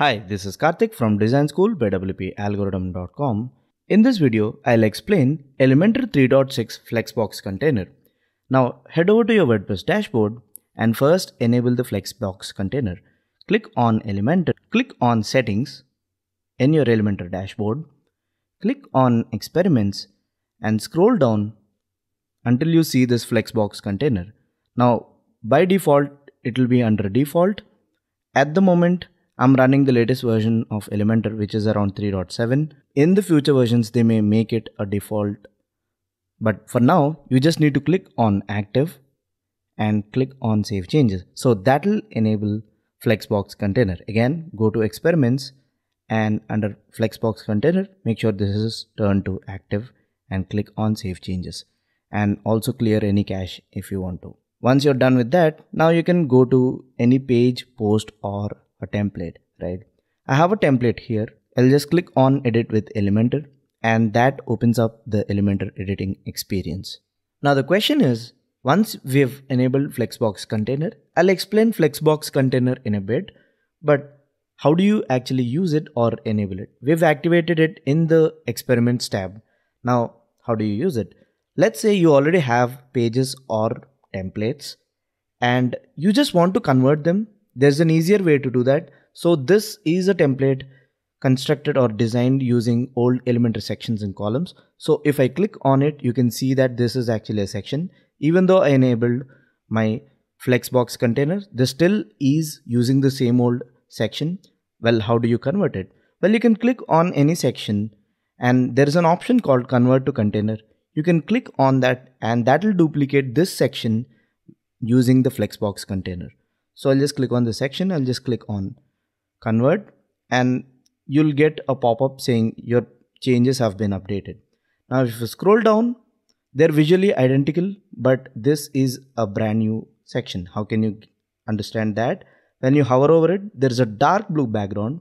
Hi, this is Karthik from Design School by WPalgorithm.com. In this video, I'll explain Elementary 3.6 Flexbox Container. Now head over to your WordPress dashboard and first enable the Flexbox Container. Click on Elementary, click on Settings in your Elementary dashboard, click on Experiments and scroll down until you see this Flexbox Container. Now by default, it will be under Default. At the moment, I'm running the latest version of Elementor, which is around 3.7. In the future versions, they may make it a default. But for now, you just need to click on Active and click on Save Changes. So that will enable Flexbox Container. Again, go to Experiments and under Flexbox Container, make sure this is turned to Active and click on Save Changes. And also clear any cache if you want to. Once you're done with that, now you can go to any page, post or a template, right? I have a template here. I'll just click on Edit with Elementor and that opens up the Elementor editing experience. Now the question is, once we've enabled Flexbox Container, I'll explain Flexbox Container in a bit, but how do you actually use it or enable it? We've activated it in the Experiments tab. Now, how do you use it? Let's say you already have pages or templates and you just want to convert them. There's an easier way to do that. So this is a template constructed or designed using old Elementor sections and columns. So if I click on it, you can see that this is actually a section. Even though I enabled my Flexbox Container, this still is using the same old section. Well, how do you convert it? Well, you can click on any section and there is an option called Convert to Container. You can click on that and that will duplicate this section using the Flexbox Container. So I'll just click on the section, I'll just click on Convert and you'll get a pop-up saying your changes have been updated. Now if you scroll down, they're visually identical, but this is a brand new section. How can you understand that? When you hover over it, there's a dark blue background.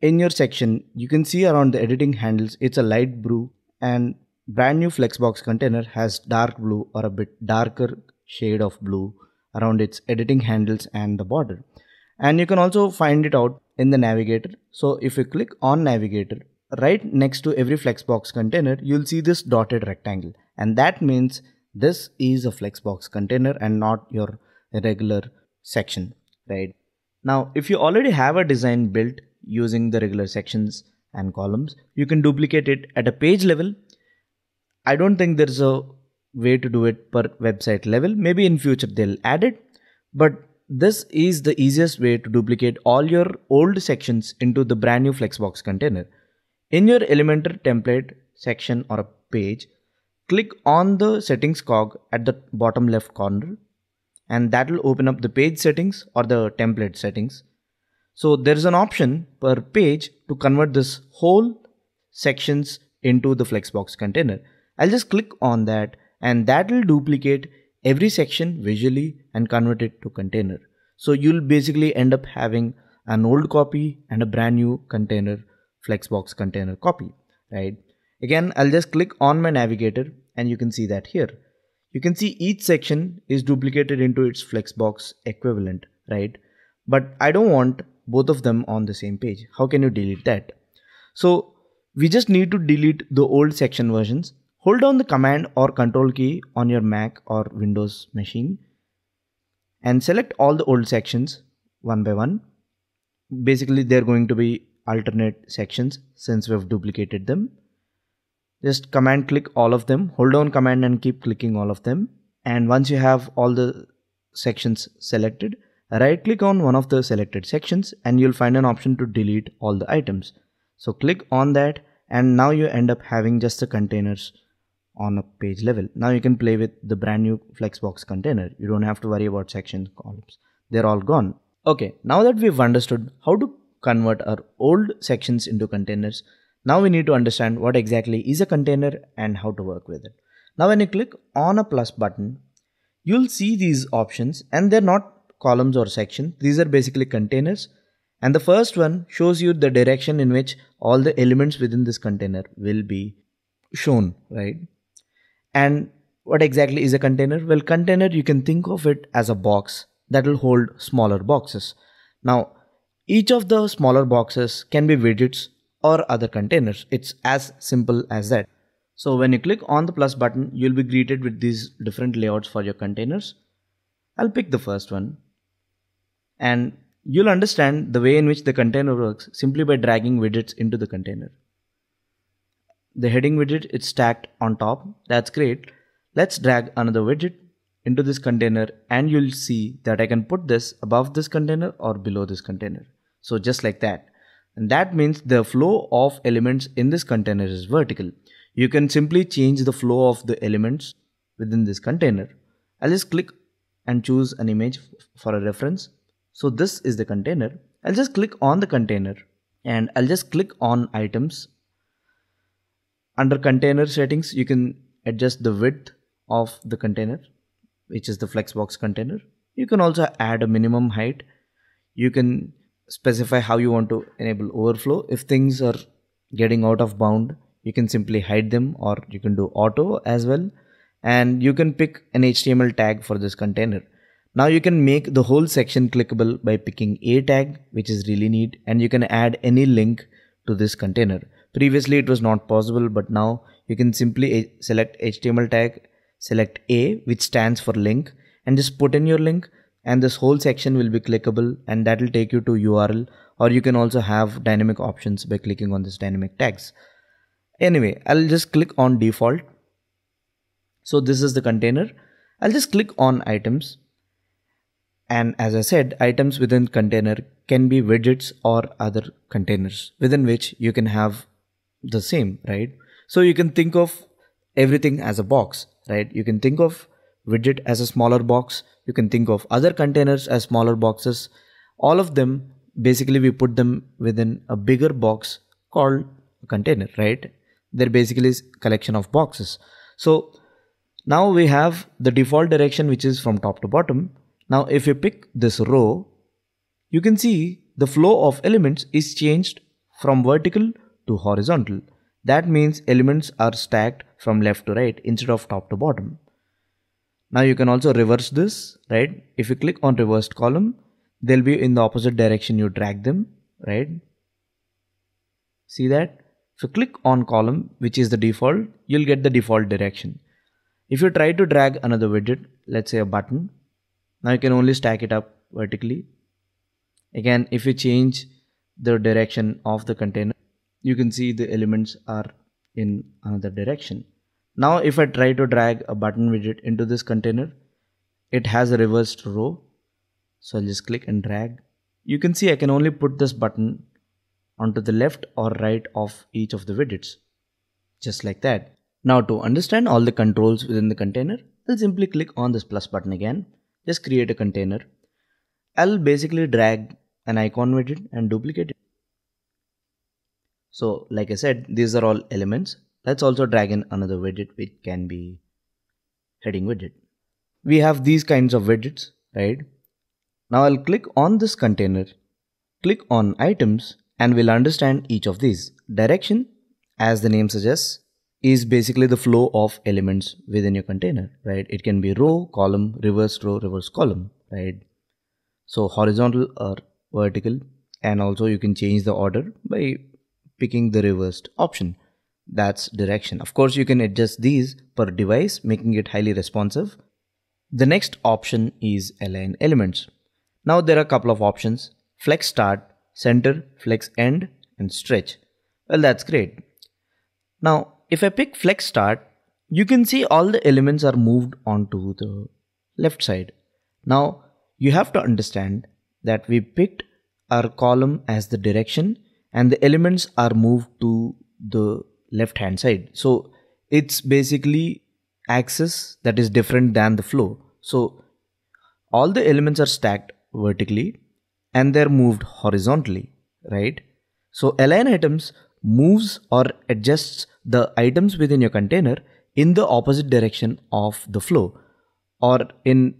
In your section, you can see around the editing handles, it's a light blue and brand new Flexbox Container has dark blue or a bit darker shade of blue around its editing handles and the border. And you can also find it out in the navigator. So if you click on navigator, right next to every Flexbox Container, you'll see this dotted rectangle. And that means this is a Flexbox Container and not your regular section, right? Now, if you already have a design built using the regular sections and columns, you can duplicate it at a page level. I don't think there's a way to do it per website level. Maybe in future they'll add it, but this is the easiest way to duplicate all your old sections into the brand new Flexbox Container. In your Elementor template section or a page, click on the settings cog at the bottom left corner and that will open up the page settings or the template settings. So there's an option per page to convert this whole sections into the Flexbox Container. I'll just click on that and that will duplicate every section visually and convert it to container. So you'll basically end up having an old copy and a brand new container, Flexbox Container copy, right? Again, I'll just click on my navigator and you can see that here. You can see each section is duplicated into its Flexbox equivalent, right? But I don't want both of them on the same page. How can you delete that? So we just need to delete the old section versions. Hold down the command or control key on your Mac or Windows machine and select all the old sections one by one. Basically, they're going to be alternate sections since we've duplicated them. Just command click all of them, hold down command and keep clicking all of them. And once you have all the sections selected, right click on one of the selected sections and you'll find an option to delete all the items. So click on that and now you end up having just the containers on a page level. Now you can play with the brand new Flexbox Container. You don't have to worry about sections, columns. They're all gone. Okay, now that we've understood how to convert our old sections into containers, now we need to understand what exactly is a container and how to work with it. Now when you click on a plus button, you'll see these options and they're not columns or sections. These are basically containers. And the first one shows you the direction in which all the elements within this container will be shown, right? And what exactly is a container? Well, container, you can think of it as a box that will hold smaller boxes. Now, Each of the smaller boxes can be widgets or other containers. It's as simple as that. So when you click on the plus button, you'll be greeted with these different layouts for your containers. I'll pick the first one. And you'll understand the way in which the container works simply by dragging widgets into the container. The heading widget is stacked on top. That's great. Let's drag another widget into this container and you'll see that I can put this above this container or below this container. So just like that. And that means the flow of elements in this container is vertical. You can simply change the flow of the elements within this container. I'll just click and choose an image for a reference. So this is the container. I'll just click on the container and I'll just click on items. Under container settings, you can adjust the width of the container, which is the Flexbox container. You can also add a minimum height. You can specify how you want to enable overflow. If things are getting out of bound, you can simply hide them, or you can do auto as well. And you can pick an HTML tag for this container. Now you can make the whole section clickable by picking a tag, which is really neat. And you can add any link to this container. Previously it was not possible, but now you can simply select HTML tag, select A, which stands for link, and just put in your link, and this whole section will be clickable, and that will take you to URL, or you can also have dynamic options by clicking on this dynamic tags. Anyway, I'll just click on default. So this is the container. I'll just click on items. And as I said, items within container can be widgets or other containers within which you can have the same, right? So you can think of everything as a box, right? You can think of widget as a smaller box. You can think of other containers as smaller boxes. All of them, basically we put them within a bigger box called a container, right? They're basically a collection of boxes. So now we have the default direction, which is from top to bottom. Now if you pick this row, you can see the flow of elements is changed from vertical to horizontal. That means elements are stacked from left to right instead of top to bottom. Now you can also reverse this, right? If you click on reversed column, they'll be in the opposite direction you drag them, right? See that? If you click on column, which is the default, you'll get the default direction. If you try to drag another widget, let's say a button, now you can only stack it up vertically. Again, if you change the direction of the container, you can see the elements are in another direction. Now if I try to drag a button widget into this container, it has a reversed row. So I'll just click and drag. You can see I can only put this button onto the left or right of each of the widgets. Just like that. Now to understand all the controls within the container, I'll simply click on this plus button again. Just create a container. I'll basically drag an icon widget and duplicate it. So like I said, these are all elements. Let's also drag in another widget, which can be heading widget. We have these kinds of widgets, right? Now I'll click on this container, click on items, and we'll understand each of these. Direction, as the name suggests, is basically the flow of elements within your container, right? It can be row, column, reverse row, reverse column, right? So horizontal or vertical, and also you can change the order by picking the reversed option. That's direction. Of course, you can adjust these per device, making it highly responsive. The next option is align elements. Now there are a couple of options: flex start, center, flex end, and stretch. Well, that's great. Now, if I pick flex start, you can see all the elements are moved onto the left side. Now you have to understand that we picked our column as the direction and the elements are moved to the left hand side. So it's basically axis that is different than the flow. So all the elements are stacked vertically and they're moved horizontally, right? So align items moves or adjusts the items within your container in the opposite direction of the flow or in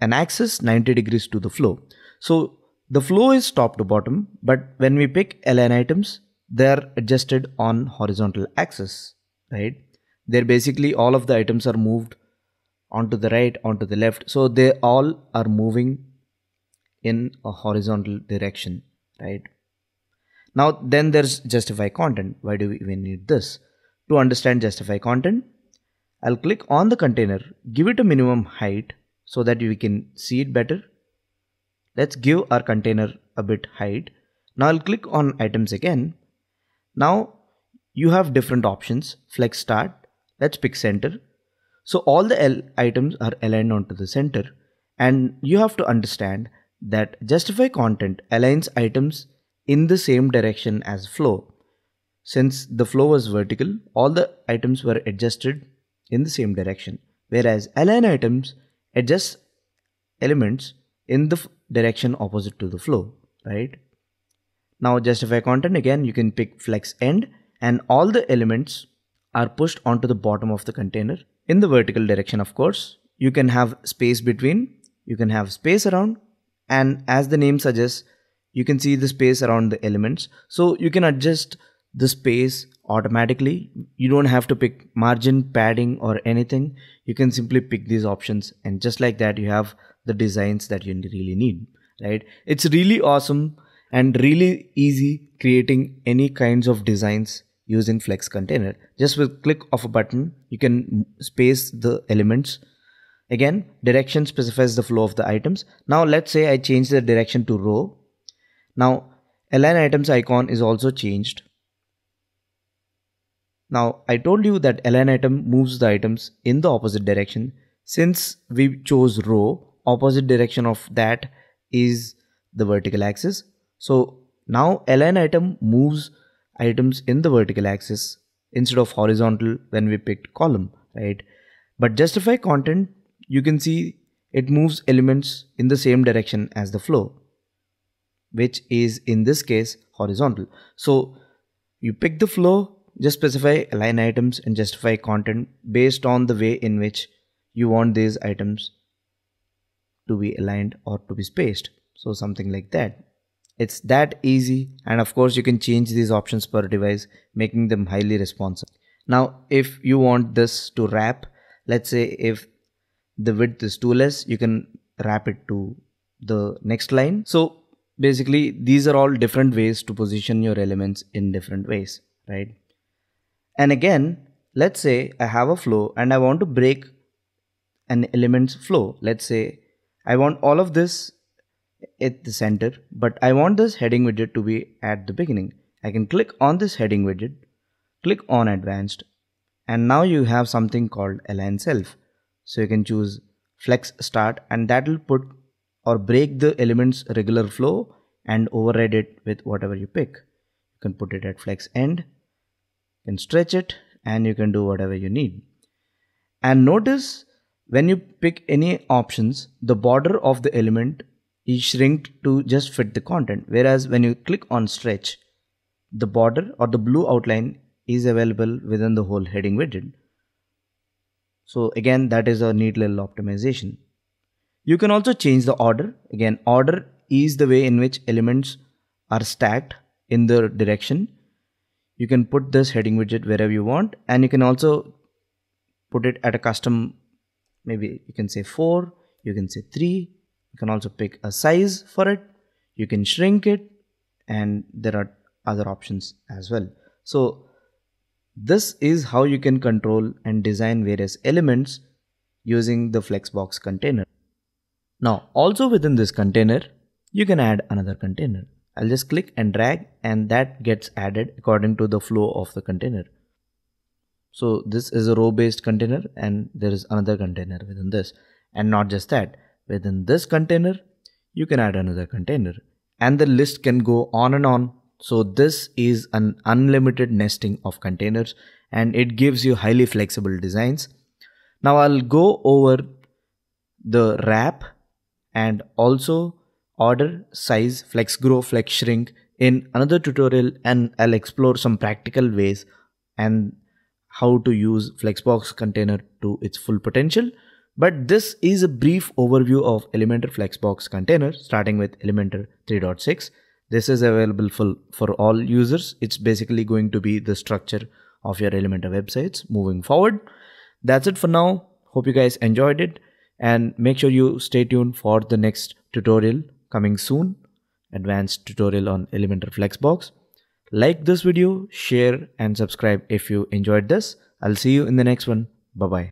an axis 90 degrees to the flow. So the flow is top to bottom, but when we pick align items, they're adjusted on horizontal axis, right? They're basically all of the items are moved onto the right, onto the left. So they all are moving in a horizontal direction. right? Now then there's justify content. Why do we even need this? To understand justify content, I'll click on the container, give it a minimum height so that we can see it better. Let's give our container a bit height. Now I'll click on items again. Now you have different options, flex start, let's pick center. So all the items are aligned onto the center, and you have to understand that justify content aligns items in the same direction as flow. Since the flow was vertical, all the items were adjusted in the same direction, whereas align items adjust elements in the direction opposite to the flow, right? Now justify content again, you can pick flex end, and all the elements are pushed onto the bottom of the container in the vertical direction. Of course, you can have space between, you can have space around, and as the name suggests, you can see the space around the elements. So you can adjust the space automatically. You don't have to pick margin, padding or anything. You can simply pick these options, and just like that you have the designs that you really need, right? It's really awesome and really easy creating any kinds of designs using Flex Container. Just with click of a button, you can space the elements. Again, direction specifies the flow of the items. Now let's say I change the direction to row. Now align items icon is also changed. Now I told you that align item moves the items in the opposite direction. Since we chose row, opposite direction of that is the vertical axis. So now align item moves items in the vertical axis instead of horizontal when we picked column, right? But justify content, you can see it moves elements in the same direction as the flow, which is in this case horizontal. So you pick the flow, just specify align items and justify content based on the way in which you want these items to be aligned or to be spaced. So something like that. It's that easy, and of course you can change these options per device, making them highly responsive. Now if you want this to wrap, let's say if the width is too less, you can wrap it to the next line. So basically these are all different ways to position your elements in different ways, right? And again, let's say I have a flow and I want to break an element's flow. Let's say I want all of this at the center, but I want this heading widget to be at the beginning. I can click on this heading widget, click on advanced, and now you have something called align self. So you can choose flex start, and that will put or break the element's regular flow and override it with whatever you pick. You can put it at flex end, you can stretch it, and you can do whatever you need. And notice when you pick any options, the border of the element is shrinked to just fit the content, whereas when you click on stretch, the border or the blue outline is available within the whole heading widget. So again, that is a neat little optimization. You can also change the order. Again, order is the way in which elements are stacked in the direction. You can put this heading widget wherever you want, and you can also put it at a custom, maybe you can say 4, you can say 3. You can also pick a size for it, you can shrink it, and there are other options as well. So this is how you can control and design various elements using the Flexbox container. Now also within this container, you can add another container. I'll just click and drag, and that gets added according to the flow of the container. So this is a row based container, and there is another container within this. And not just that, within this container, you can add another container, and the list can go on and on. So this is an unlimited nesting of containers, and it gives you highly flexible designs. Now I'll go over the wrap and also order, size, flex grow, flex shrink in another tutorial, and I'll explore some practical ways and how to use Flexbox container to its full potential. But this is a brief overview of Elementor Flexbox container, starting with Elementor 3.6. This is available for all users. It's basically going to be the structure of your Elementor websites moving forward. That's it for now. Hope you guys enjoyed it, and make sure you stay tuned for the next tutorial coming soon. advanced tutorial on Elementor Flexbox. Like this video, share and subscribe if you enjoyed this. I'll see you in the next one. Bye-bye.